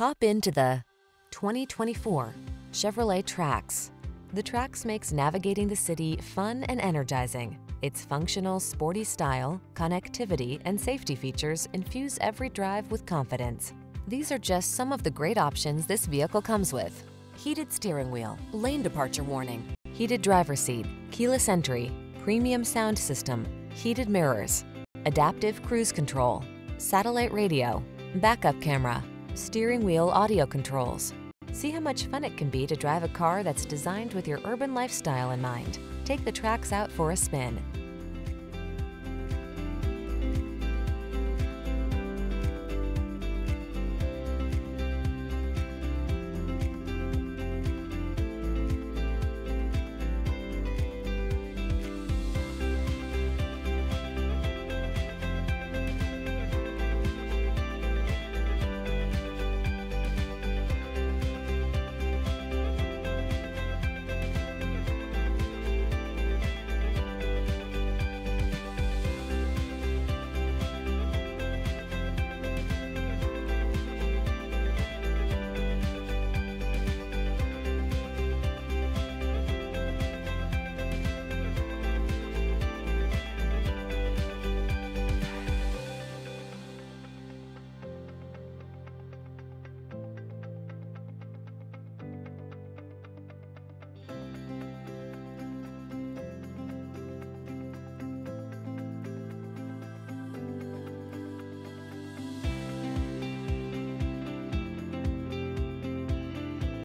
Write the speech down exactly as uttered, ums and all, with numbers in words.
Hop into the twenty twenty-four Chevrolet Trax. The Trax makes navigating the city fun and energizing. Its functional, sporty style, connectivity, and safety features infuse every drive with confidence. These are just some of the great options this vehicle comes with: heated steering wheel, lane departure warning, heated driver's seat, keyless entry, premium sound system, heated mirrors, adaptive cruise control, satellite radio, backup camera, steering wheel audio controls. See how much fun it can be to drive a car that's designed with your urban lifestyle in mind. Take the Trax out for a spin.